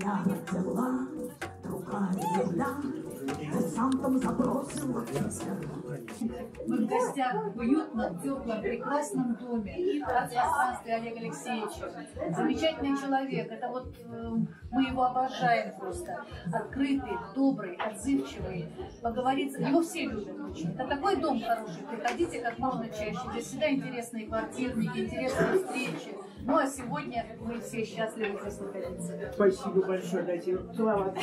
меня взяла другая земля, ты сам там забросила ветер. Мы в гостях в уютном, теплом, прекрасном доме от пространства Олега Алексеевича. Замечательный человек, это вот мы его обожаем просто. Открытый, добрый, отзывчивый, поговорить, его все любят очень. Это такой дом хороший, приходите как можно чаще. Здесь всегда интересные квартирники, интересные встречи. Ну а сегодня мы все счастливы здесь находиться. Спасибо большое, дайте целовать.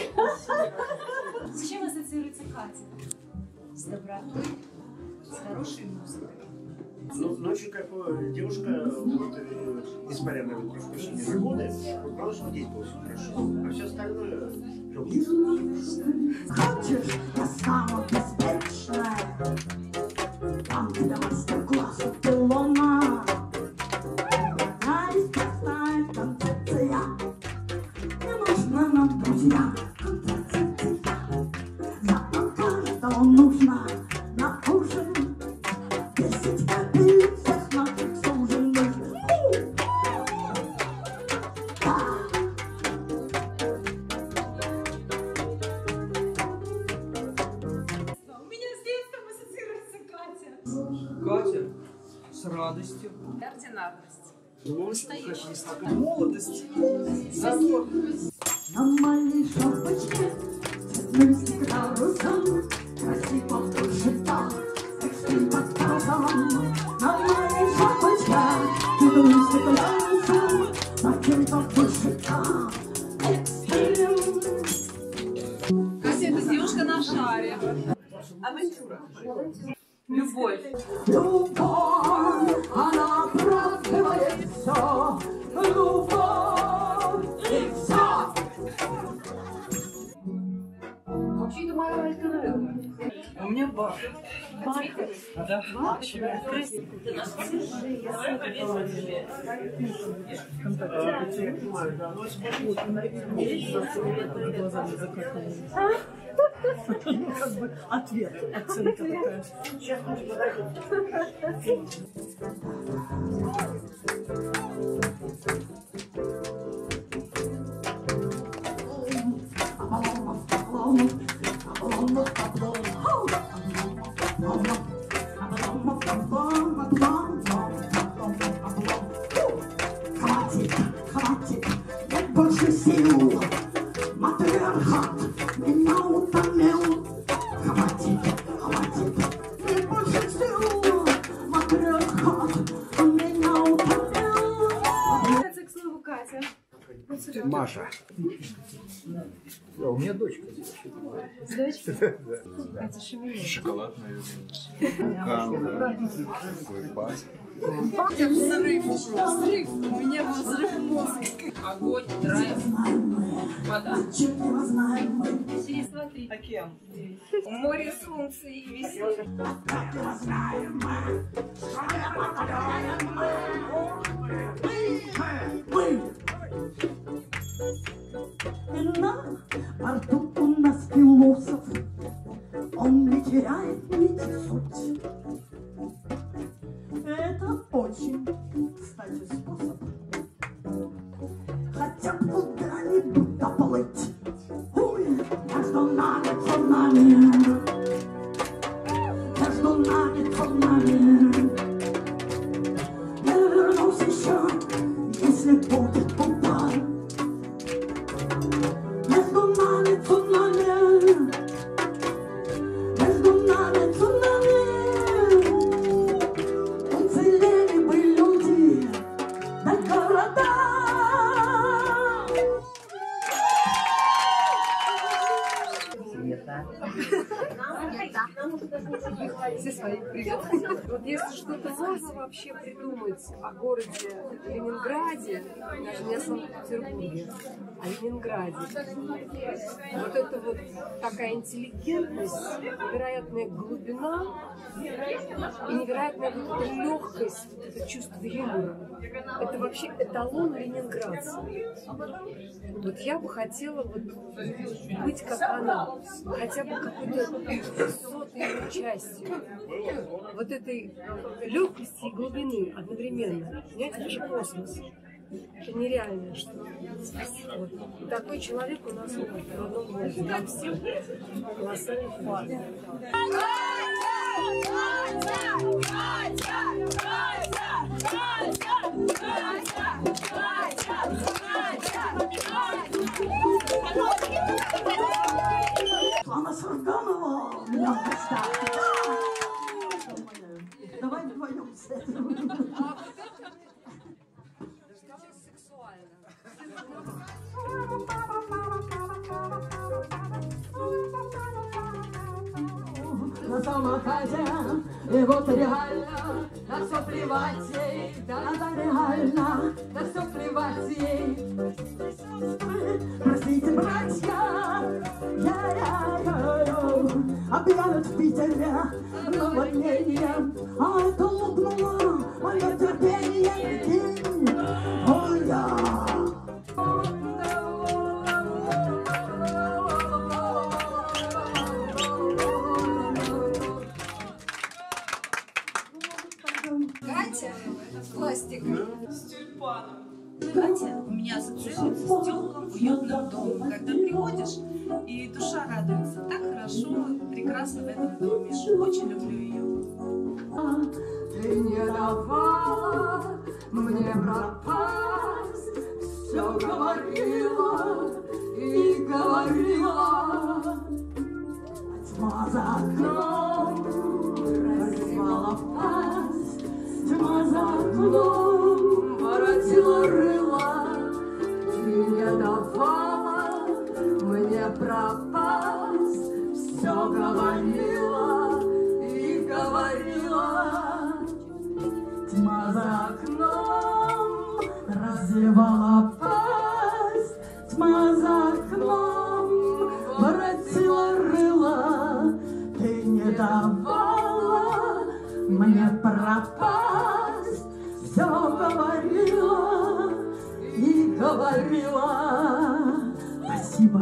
С чем ассоциируется Катя? С добротой, с хорошей музыкой. Ну, очень как девушка, вот, несмотря на прошлые годы, потому что здесь было все хорошо, а все остальное... Хочешь, я самая беспечная, там для мастер-класса пилона. Здесь простая концепция, не нужна нам друзья. Молодость, задор. На моей шапочке мы всегда русом, красиво прожитал, как ты подсказала. На моей шапочке ты был всегда русом, красиво прожитал, эксперим. Кася, это девушка на шаре. Авантюра. Любовь. Любовь, она оправдывает все. Любовь и все. Вообще-то моя а у меня бар. Бархат. Да. Как бы ответ, оценка такая. Сейчас нужно хватит, хватит, нет больше сил. Матриархат меня утомил. Хватит, хватит, нет больше сил. Матриархат меня утомил. Это, к слову, Катя. Маша. У меня дочка. Дочка? Да. Катя Шимилева. Шоколад, наверное. Катя, взрыв. Взрыв. У меня был взрыв мозга. Огонь, драйв, вода. Через 2-3. Океан. Море, солнце и веселье. На борту у нас философ, он не теряет нить суть. Это очень, кстати, способ хотя бы куда-нибудь доплыть. Ой, между нами волнами, между нами волнами. Я вернусь еще, если будет пута. Если что-то можно вообще придумать о городе Ленинграде, даже не о Санкт-Петербурге, а Ленинграде, вот это вот такая интеллигентность, невероятная глубина и невероятная вот эта легкость, вот это чувство юмора. Это вообще эталон ленинградца. Вот я бы хотела вот быть как она, хотя бы какой-то сотой частью вот этой легкости и глубины одновременно. Понимаете, это же космос. Это нереальное, что вот. Такой человек у нас в одном городе. Там все колоссальный фан. Светлана Сурганова! Давай вдвоем с этим. На самокате, и вот реально, на все плевать ей, да реально, на все плевать ей. Простите, братья, я объявят в Питере наводнение, а это лопнуло мое терпение, прикинь, ой, я. Катя у меня ассоциируется с теплым, уютным домом, когда приходишь, и душа радуется. Так хорошо, прекрасно в этом доме. Очень люблю ее. Ты не давала мне пропасть, все говорила и говорила. А тьма за окном разрывала пасть, тьма за окном. Воротила рыла, ты не давала мне пропасть, все говорила и говорила. Тьма за окном разливала пасть, тьма за окном воротила рыла, ты не давала мне пропасть, все говорила и говорила. Спасибо.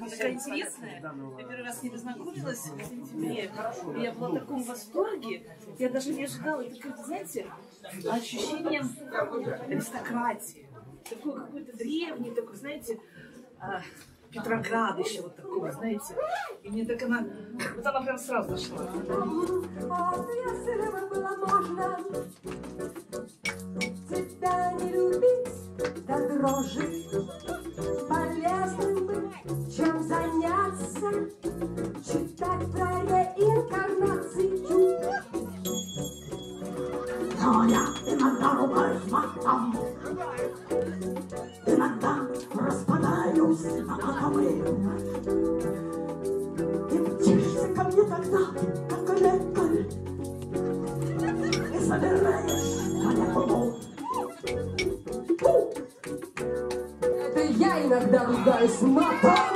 Такая интересная. Я первый раз с ней познакомилась в сентябре. Я была в таком восторге. Я даже не ожидала. Это как, знаете, ощущение аристократии. Такой какой-то древний, такой, знаете, Петроград еще вот такого, знаете. И мне так она, вот она прям сразу нашла. Если бы было можно тебя не любить до дрожи, полезным бы чем заняться, читать про реинкарнацию. Но я иногда ругаюсь матом, иногда распадаюсь на атомы. И мчишься ко мне тогда, как лекарь, и собираешь молекулу. Это я иногда ругаюсь матом.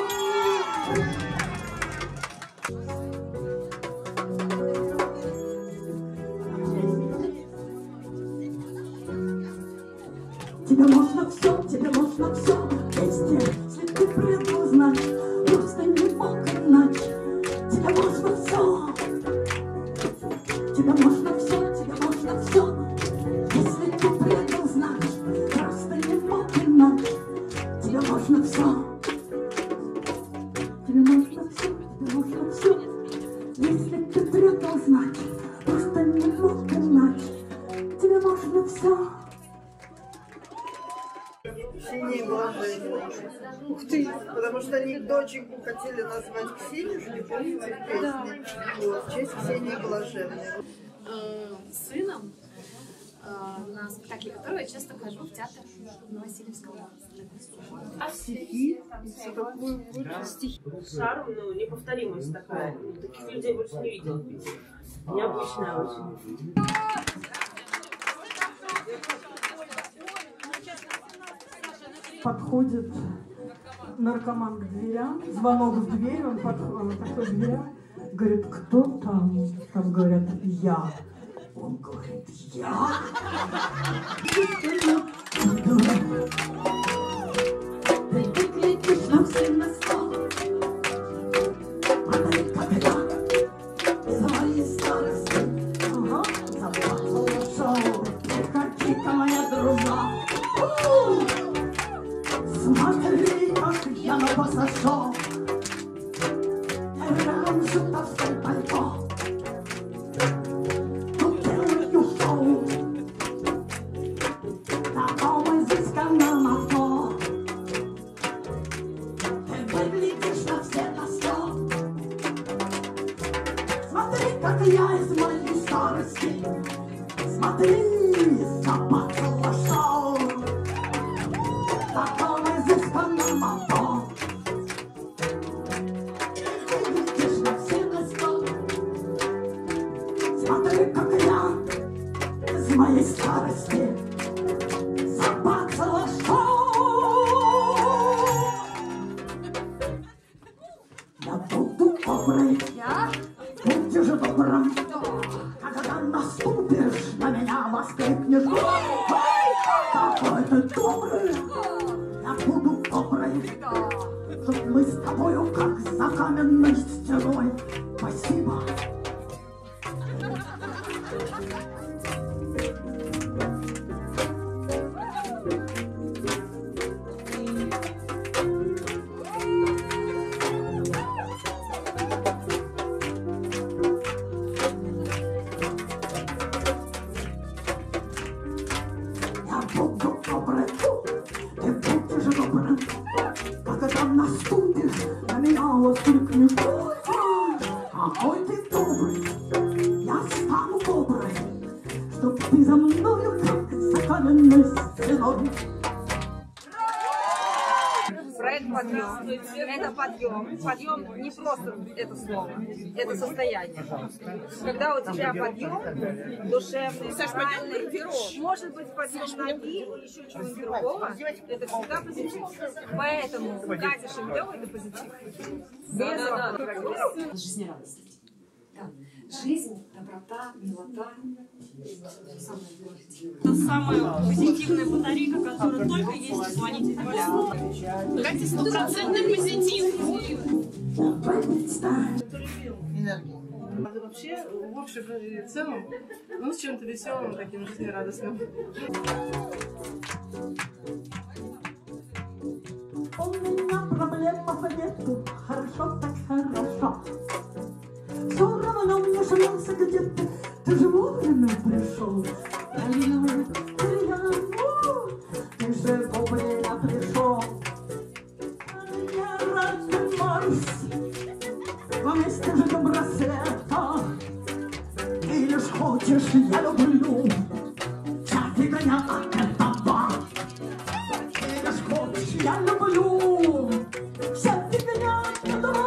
Ксения Блажен. Ух ты! Потому что они доченьку хотели назвать Ксению, что помните в песне. Вот, в честь Ксении Блаженной. С сыном, на спектакле которого я часто хожу в театр на Васильевского. А стихи? Все такое да. Стихи. Шарм, ну, неповторимость такая. Таких людей больше не видел. Необычная очень. Подходит наркоман к дверям, звонок в дверь, он подходит к дверям, говорит, кто там? Там говорят, я. Он говорит, я? Ты летишь на Смотри, как я его сожжу. Оранжево все пальто. Тут делаю шоу. На том изысканном авто. Ты выглядишь на все на сто. Смотри, как я из моей старости. Смотри, запахнуло шоу. Подъем не просто это слово, это состояние. Когда у тебя подъем душевный, моральный, может быть подъем ноги и еще чего-нибудь другого, это всегда позитив. Поэтому Катя Шимилева — это позитив. Да. Жизнерадостность. Да. Жизнь, доброта, милота. Это самая позитивная батарейка, которая только есть в планете Земля. Катя, 100% позитив. Энергия. Вообще, в общем и целом, ну, с чем-то веселым, таким жизнерадостным. У меня проблема по лету. Хорошо, так хорошо. Все равно мне шумелся где-то. Ты же вовремя пришел. Ты же вовремя пришел. Я радуюсь. Вместе же до браслета. Ты лишь хочешь, я люблю. Чаще меня от этого. Ты лишь хочешь, я люблю. Чаще меня от этого.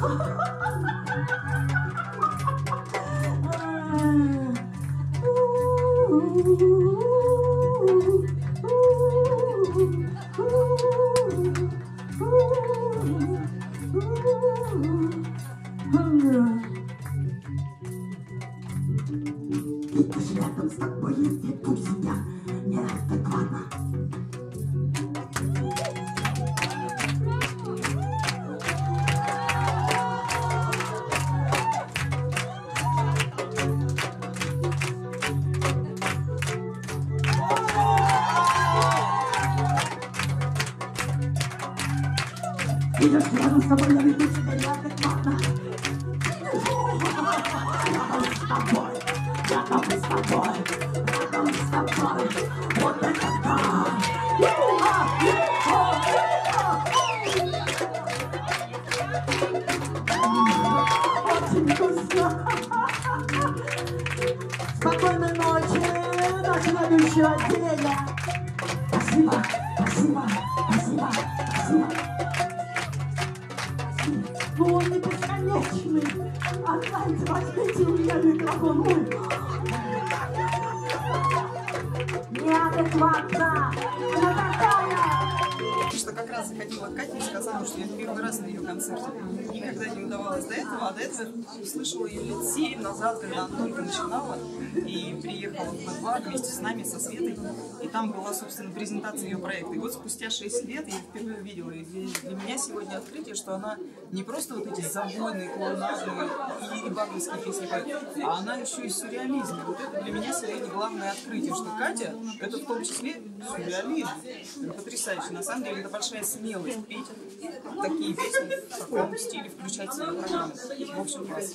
Ha ha ha ha! Услышала ее лет 7 назад, когда она только начинала, и приехала в Бэдвак вместе с нами, со Светой, и там была, собственно, презентация ее проекта. И вот спустя 6 лет я впервые увидела, и для меня сегодня открытие, что она не просто вот эти заводные, клоунажные и багровские песни, а она еще и сюрреализм. И вот это для меня сегодня главное открытие, что Катя — это в том числе сюрреализм. Это потрясающе. На самом деле это большая смелость петь такие песни, в таком стиле включать в свою программу. В общем, класс.